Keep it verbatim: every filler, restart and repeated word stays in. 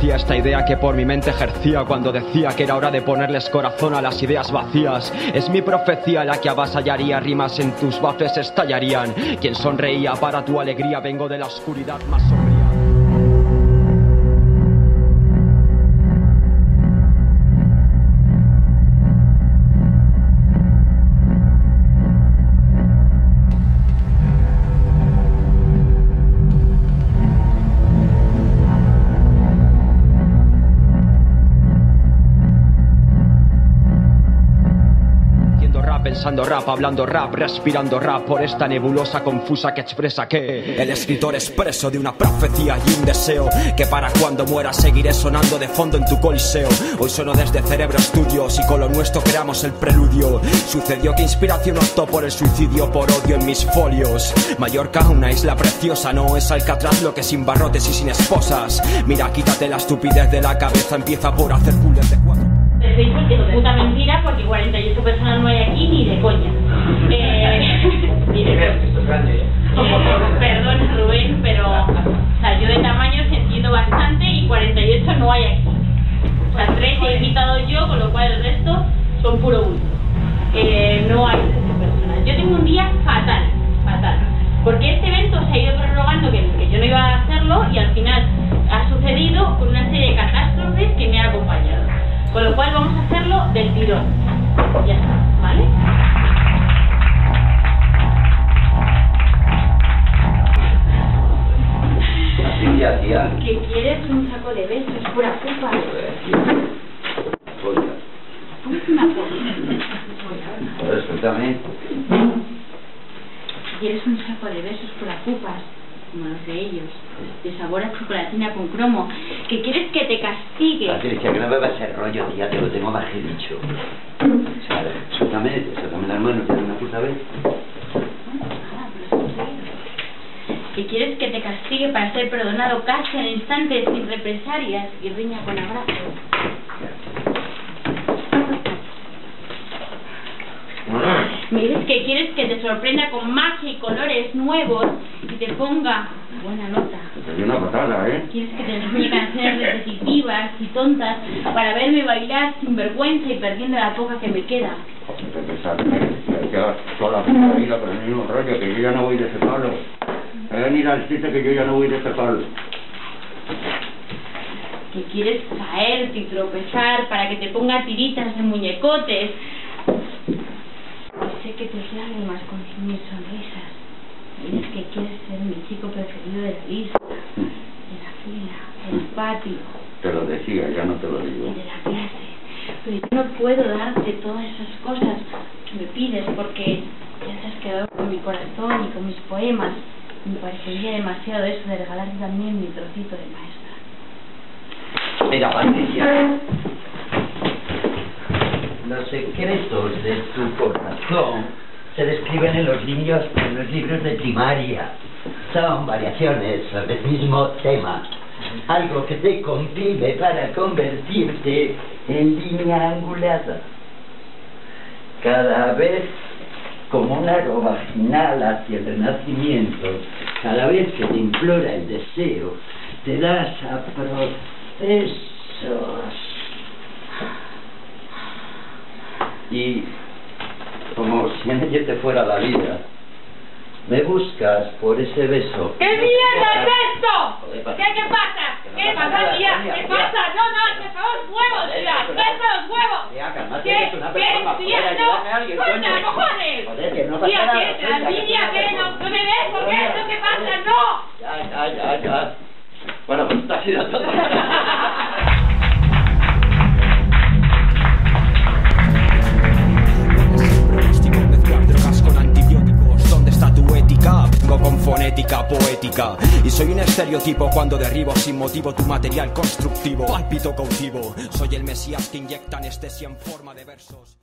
nacía esta idea que por mi mente ejercía cuando decía que era hora de ponerles corazón a las ideas vacías. Es mi profecía la que avasallaría, rimas en tus bafles estallarían. Quien sonreía para tu alegría, vengo de la oscuridad más sombría. Pensando rap, hablando rap, respirando rap por esta nebulosa confusa que expresa que el escritor es preso de una profecía y un deseo que para cuando muera seguiré sonando de fondo en tu coliseo. Hoy sueno desde Cerebro Estudios y con lo nuestro creamos el preludio. Sucedió que inspiración optó por el suicidio por odio en mis folios. Mallorca, una isla preciosa, no es Alcatraz lo que sin barrotes y sin esposas. Mira, quítate la estupidez de la cabeza, empieza por hacer puzzles de cuatro. Facebook es puta mentira porque cuarenta y ocho personas no hay aquí ni de coña. Eh, ni de coña. Perdón, Rubén, pero o sea, yo de tamaños entiendo bastante y cuarenta y ocho no hay aquí. O sea, tres he invitado yo, con lo cual el resto son puro bulto. Eh, no hay trece personas. Yo tengo un día fatal, fatal. Porque este evento se ha ido prorrogando, que, que yo no iba a hacerlo, y al final ha sucedido con una serie de catástrofes que me ha acompañado. Con lo cual vamos a hacerlo del tirón. Ya está, ¿vale? Patricia, tía. ¿Qué quieres? Un saco de besos, pura pupa. Polla. Una polla. Respétame. ¿Quieres un saco de besos pura pupas? Como los de ellos, de sabor a chocolatina con cromo, que quieres que te castigue. Patricia, que no bebas ese rollo, tía, te lo tengo más que dicho. O sea, suéltame, suéltame las manos, ya una puta vez. Que quieres que te castigue para ser perdonado casi en instantes, sin represalias y riña con abrazos. Me dices que quieres que te sorprenda con magia y colores nuevos y te ponga buena nota. Te una patada, ¿eh? Quieres que te enseñe canciones repetitivas y tontas para verme bailar sin vergüenza y perdiendo la poca que me queda. Te quedas sola por la vida, pero ni un rollo, que yo ya no voy de ese palo. Ven ir al sitio que yo ya no voy de ese palo. Que quieres caerte y tropezar para que te ponga tiritas de muñecotes. Sé que tus lágrimas con mis sonrisas. Dices que quieres ser mi chico preferido de la lista, de la fila, del patio. Te lo decía, ya no te lo digo. De la clase. Pero yo no puedo darte todas esas cosas que me pides porque ya te has quedado con mi corazón y con mis poemas. Me parecería demasiado eso de regalarte también mi trocito de maestra. Mira, Patricia. Los secretos de tu corazón se describen en los niños, en los libros de primaria. Son variaciones sobre el mismo tema. Algo que te convive para convertirte en línea angulada. Cada vez como un aro vaginal hacia el renacimiento, cada vez que te implora el deseo, te das a procesos. Y como si nadie te fuera la vida, me buscas por ese beso. ¡Qué mierda es esto! ¿Qué, qué pasa? ¿Qué pasa, tía? ¿Qué pasa? No, no, por favor, huevos, tía. ¡Beso los huevos! ¿Qué? ¿Qué? ¿Tía? ¡No! ¡Suelta, cojones! Tía, ¿qué? ¿La envidia? ¿Qué? ¿No me ves? ¿Por qué? ¿Eso qué pasa? ¡No! Ya, ya, ya, ya. Bueno, pues está sido todo. Vengo con fonética poética y soy un estereotipo cuando derribo sin motivo tu material constructivo. Palpito cautivo, soy el mesías que inyecta anestesia en forma de versos.